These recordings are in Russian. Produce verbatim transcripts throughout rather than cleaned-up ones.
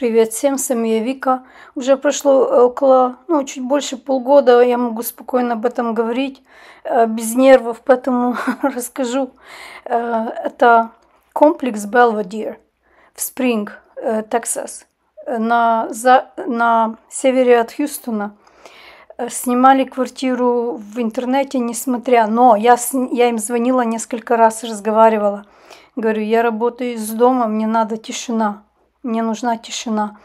Привет всем, с вами я, Вика. Уже прошло около, ну, чуть больше полгода, я могу спокойно об этом говорить, без нервов, поэтому расскажу. Это комплекс Belvedere в Спринг, Техас, на, за, на севере от Хьюстона. Снимали квартиру в интернете, несмотря, но я, я им звонила несколько раз, разговаривала. Говорю, я работаю из дома, мне надо тишина. Мне нужна тишина.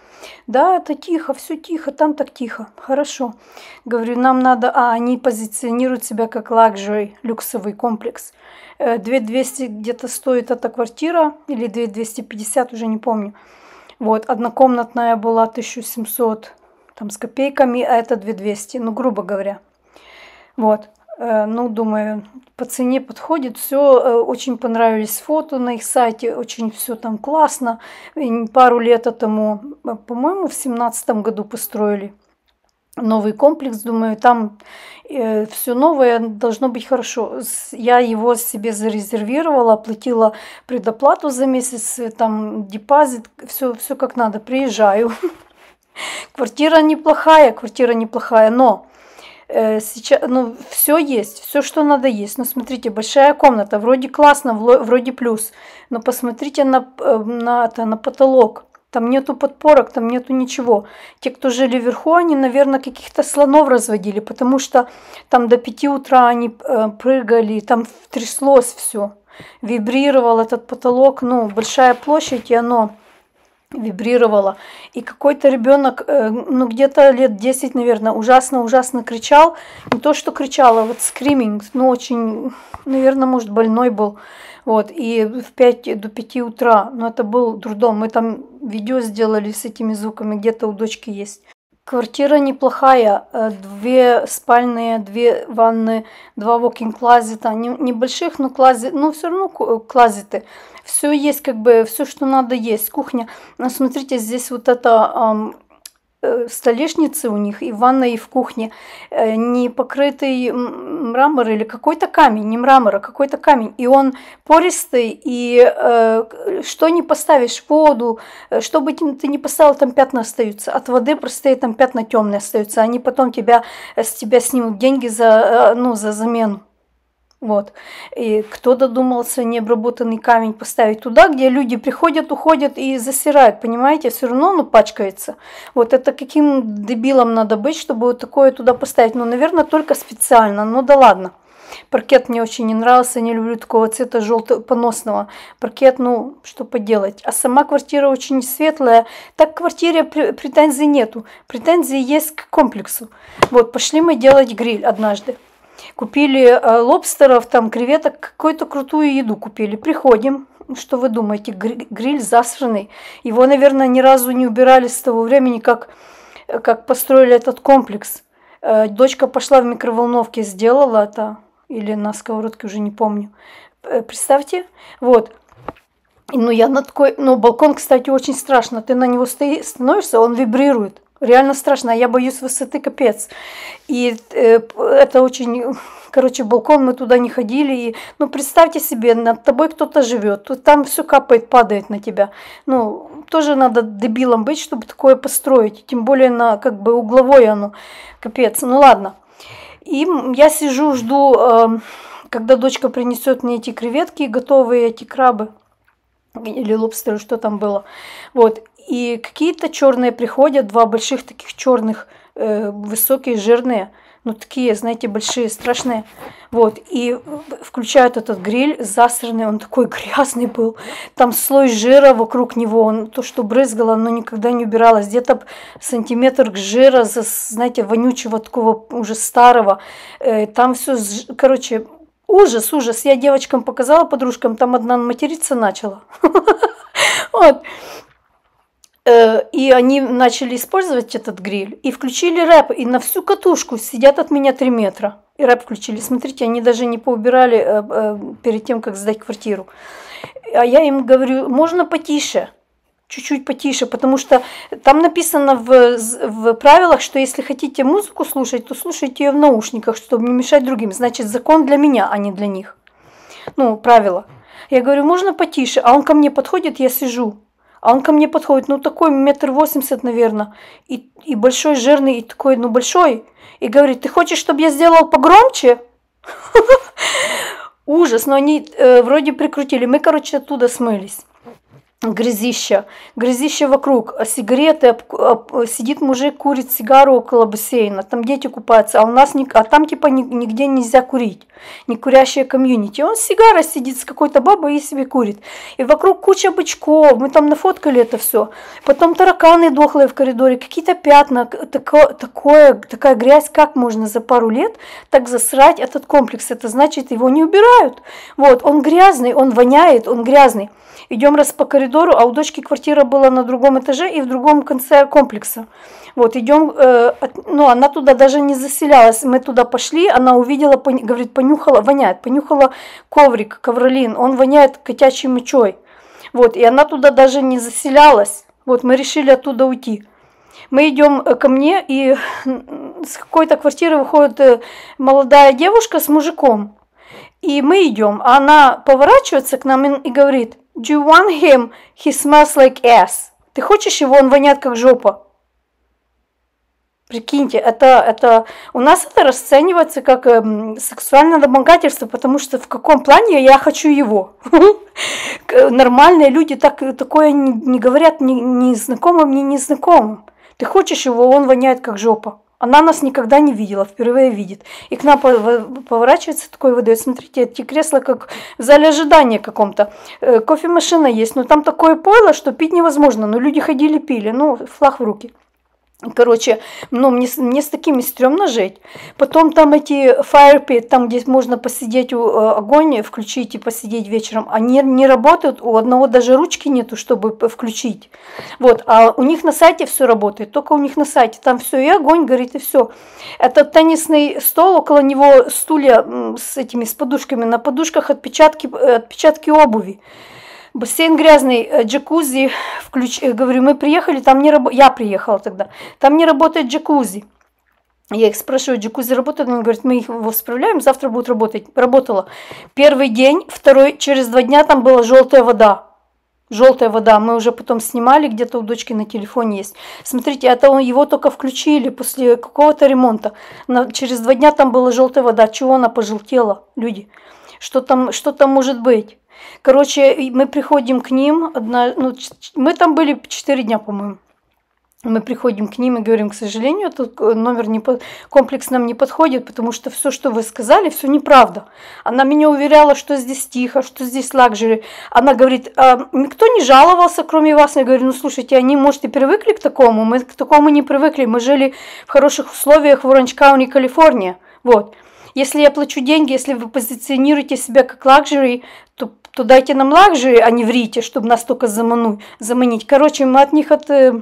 Да, это тихо, все тихо, там так тихо. Хорошо. Говорю, нам надо... А, они позиционируют себя как лакжери, люксовый комплекс. две тысячи двести где-то стоит эта квартира, или две тысячи двести пятьдесят, уже не помню. Вот, однокомнатная была тысяча семьсот там, с копейками, а это две тысячи двести, ну, грубо говоря. Вот. Ну, думаю, по цене подходит, все, очень понравились фото на их сайте, очень все там классно. Пару лет тому, по-моему, в семнадцатом году построили новый комплекс, думаю, там все новое, должно быть хорошо. Я его себе зарезервировала, оплатила предоплату за месяц, там депозит, все, все как надо, приезжаю. Квартира неплохая, квартира неплохая, но... Сейчас, ну, все есть, все, что надо есть. Но смотрите, большая комната, вроде классно, вроде плюс. Но посмотрите на, на, это, на потолок. Там нету подпорок, там нету ничего. Те, кто жили вверху, они, наверное, каких-то слонов разводили, потому что там до пяти утра они э, прыгали, там тряслось все. Вибрировал этот потолок, ну, большая площадь, и оно... вибрировала. И какой-то ребенок, ну где-то лет десять, наверное, ужасно-ужасно кричал. Не то, что кричал, а вот скриминг, ну очень, наверное, может, больной был. Вот, и в пять, до пяти утра, но это был дурдом. Мы там видео сделали с этими звуками, где-то у дочки есть. Квартира неплохая, две спальные, две ванны, два walk-in-клозета, небольших, но клозет, но все равно клозеты. Все есть, как бы, все, что надо есть, кухня. Но смотрите, здесь вот это э, столешницы у них и в ванной, и в кухне, э, не покрытый мрамор или какой-то камень, не мрамор, а какой-то камень. И он пористый, и э, что не поставишь, воду, что бы ты ни поставил, там пятна остаются. От воды простые, там пятна темные остаются. Они потом тебя, с тебя снимут деньги за, ну, за замену. Вот. И кто додумался необработанный камень поставить туда, где люди приходят, уходят и засирают, понимаете, все равно он пачкается. Вот это каким дебилом надо быть, чтобы вот такое туда поставить. Ну, наверное, только специально, ну да ладно. Паркет мне очень не нравился, не люблю такого цвета желтого поносного. Паркет, ну, что поделать. А сама квартира очень светлая. Так к квартире претензий нету. Претензии есть к комплексу. Вот, пошли мы делать гриль однажды. Купили лобстеров, там креветок, какую-то крутую еду купили. Приходим, что вы думаете, гриль засранный. Его, наверное, ни разу не убирали с того времени, как, как построили этот комплекс. Дочка пошла в микроволновке, сделала это, или на сковородке, уже не помню. Представьте, вот. Ну, я на такой, ну, балкон, кстати, очень страшно. Ты на него становишься, он вибрирует. Реально страшно, я боюсь высоты, капец. И э, это очень, короче, балкон, мы туда не ходили. И, ну, представьте себе, над тобой кто-то живет, там все капает, падает на тебя. Ну, тоже надо дебилом быть, чтобы такое построить. Тем более, на, как бы, угловое оно, капец. Ну, ладно. И я сижу, жду, э, когда дочка принесет мне эти креветки, готовые эти крабы. Или лобстеры, что там было. Вот. И какие-то черные приходят, два больших таких черных, э, высокие, жирные, ну такие, знаете, большие, страшные. Вот, и включают этот гриль засранный, он такой грязный был. Там слой жира вокруг него, он, то, что брызгало, оно никогда не убиралось. Где-то сантиметр жира, знаете, вонючего такого, уже старого. Э, там все, короче, ужас, ужас. Я девочкам показала, подружкам, там одна материться начала. Вот. И они начали использовать этот гриль, и включили рэп, и на всю катушку сидят от меня три метра. И рэп включили. Смотрите, они даже не поубирали перед тем, как сдать квартиру. А я им говорю, можно потише, чуть-чуть потише, потому что там написано в, в правилах, что если хотите музыку слушать, то слушайте ее в наушниках, чтобы не мешать другим. Значит, закон для меня, а не для них. Ну, правило. Я говорю, можно потише, а он ко мне подходит, я сижу. А он ко мне подходит, ну такой метр восемьдесят, наверное, и, и большой, жирный, и такой, ну большой. И говорит, ты хочешь, чтобы я сделал погромче? Ужас, но они вроде прикрутили. Мы, короче, оттуда смылись. Грязища, грязища вокруг, сигареты, сидит мужик, курит сигару около бассейна, там дети купаются, а у нас, а там типа нигде нельзя курить, не курящая комьюнити, он с сигарой сидит с какой-то бабой и себе курит, и вокруг куча бычков, мы там нафоткали это все, потом тараканы дохлые в коридоре, какие-то пятна, такое, такое, такая грязь, как можно за пару лет так засрать этот комплекс, это значит его не убирают, вот, он грязный, он воняет, он грязный, идем раз по коридору, а у дочки квартира была на другом этаже и в другом конце комплекса. Вот, идем, э, ну, она туда даже не заселялась, мы туда пошли, она увидела, пон, говорит, понюхала, воняет, понюхала коврик, ковролин, он воняет котячей мочой. Вот, и она туда даже не заселялась, вот, мы решили оттуда уйти. Мы идем ко мне, и с какой-то квартиры выходит молодая девушка с мужиком, и мы идем, а она поворачивается к нам и говорит: Do you want him? He smells like ass. Ты хочешь его? Он воняет как жопа. Прикиньте, это, это, у нас это расценивается как эм, сексуальное домогательство, потому что в каком плане я хочу его? Нормальные люди такое не говорят незнакомым, не незнакомым. Ты хочешь его, он воняет как жопа. Она нас никогда не видела, впервые видит. И к нам поворачивается, такой выдает: смотрите, эти кресла как в зале ожидания каком-то. Кофемашина есть, но там такое пойло, что пить невозможно. Но люди ходили, пили, ну, флаг в руки. Короче, ну, мне, мне с такими стрёмно жить. Потом там эти fire pit, там, где можно посидеть, у, огонь включить и посидеть вечером, они не работают, у одного даже ручки нету, чтобы включить. Вот, а у них на сайте все работает, только у них на сайте. Там все и огонь горит, и все. Это теннисный стол, около него стулья с этими, с подушками, на подушках отпечатки, отпечатки обуви. Бассейн грязный, джакузи, включ... говорю, мы приехали, там не работает, я приехала тогда, там не работает джакузи. Я их спрашиваю, джакузи работают? Они говорят, мы их восправляем, завтра будут работать. Работала. Первый день, второй, через два дня там была желтая вода. Желтая вода, мы уже потом снимали, где-то у дочки на телефоне есть. Смотрите, это он, его только включили после какого-то ремонта. На, через два дня там была желтая вода. Чего она пожелтела, люди? Что там, что там может быть? Короче, мы приходим к ним, одна, ну, мы там были четыре дня, по-моему. Мы приходим к ним и говорим, к сожалению, этот номер не под... комплекс нам не подходит, потому что все, что вы сказали, все неправда. Она меня уверяла, что здесь тихо, что здесь лакжери. Она говорит, а, никто не жаловался, кроме вас. Я говорю, ну слушайте, они, может, и привыкли к такому, мы к такому не привыкли. Мы жили в хороших условиях в Orange County, Калифорния. Вот. Если я плачу деньги, если вы позиционируете себя как лакжери, то, то дайте нам лакжери, а не врите, чтобы нас только заману, заманить. Короче, мы от них от... Э,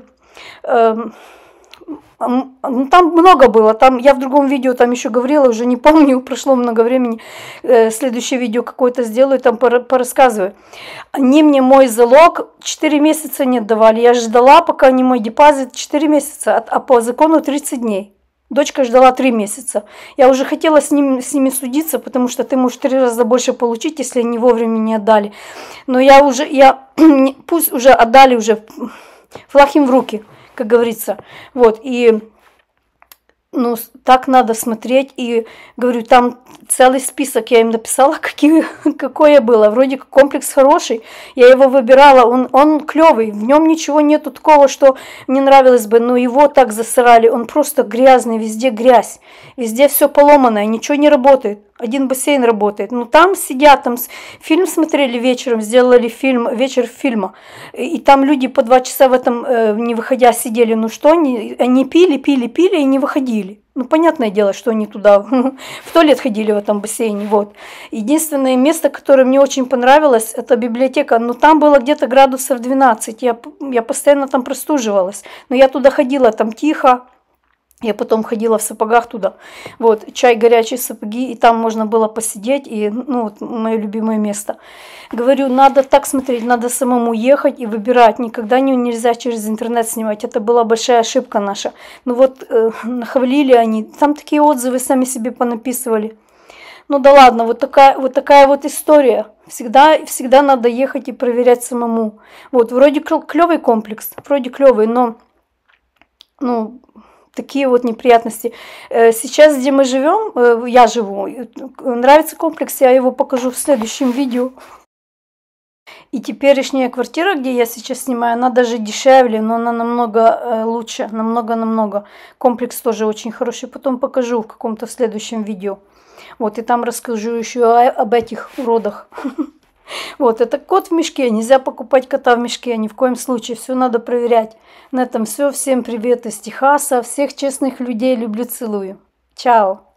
э, ну, там много было, там я в другом видео там еще говорила, уже не помню, прошло много времени, э, следующее видео какое-то сделаю, там порассказываю. Они мне мой залог четыре месяца не отдавали, я ждала, пока они мой депозит четыре месяца, а, а по закону тридцать дней. Дочка ждала три месяца. Я уже хотела с, ним, с ними судиться, потому что ты можешь три раза больше получить, если они вовремя не отдали. Но я уже, я, пусть уже отдали, уже флаг им в руки, как говорится. Вот, и ну, так надо смотреть. И говорю, там целый список, я им написала, какие, какое было. Вроде как комплекс хороший, я его выбирала, он, он клевый, в нем ничего нету такого, что не нравилось бы, но его так засрали, он просто грязный, везде грязь, везде все поломанное, ничего не работает. Один бассейн работает. Ну, там сидят, там фильм смотрели вечером, сделали фильм, вечер фильма. И, и там люди по два часа в этом, э, не выходя, сидели. Ну, что они, они пили, пили, пили и не выходили. Ну, понятное дело, что они туда в туалет ходили в этом бассейне. Вот. Единственное место, которое мне очень понравилось, это библиотека. Но там было где-то градусов двенадцать. Я, я постоянно там простуживалась. Но я туда ходила, там тихо. Я потом ходила в сапогах туда. Вот, чай, горячие сапоги, и там можно было посидеть, и, ну, вот, мое любимое место. Говорю, надо так смотреть, надо самому ехать и выбирать. Никогда не, нельзя через интернет снимать, это была большая ошибка наша. Ну вот, э, нахвалили они, там такие отзывы сами себе понаписывали. Ну да ладно, вот такая вот, такая вот история. Всегда, всегда надо ехать и проверять самому. Вот, вроде клевый комплекс, вроде клевый, но ну, такие вот неприятности. Сейчас, где мы живем, я живу, нравится комплекс, я его покажу в следующем видео. И теперешняя квартира, где я сейчас снимаю, она даже дешевле, но она намного лучше, намного-намного. Комплекс тоже очень хороший, потом покажу в каком-то следующем видео. Вот, и там расскажу еще об этих уродах. Вот, это кот в мешке, нельзя покупать кота в мешке, ни в коем случае, все надо проверять. На этом все, всем привет из Техаса, всех честных людей люблю, целую. Чао!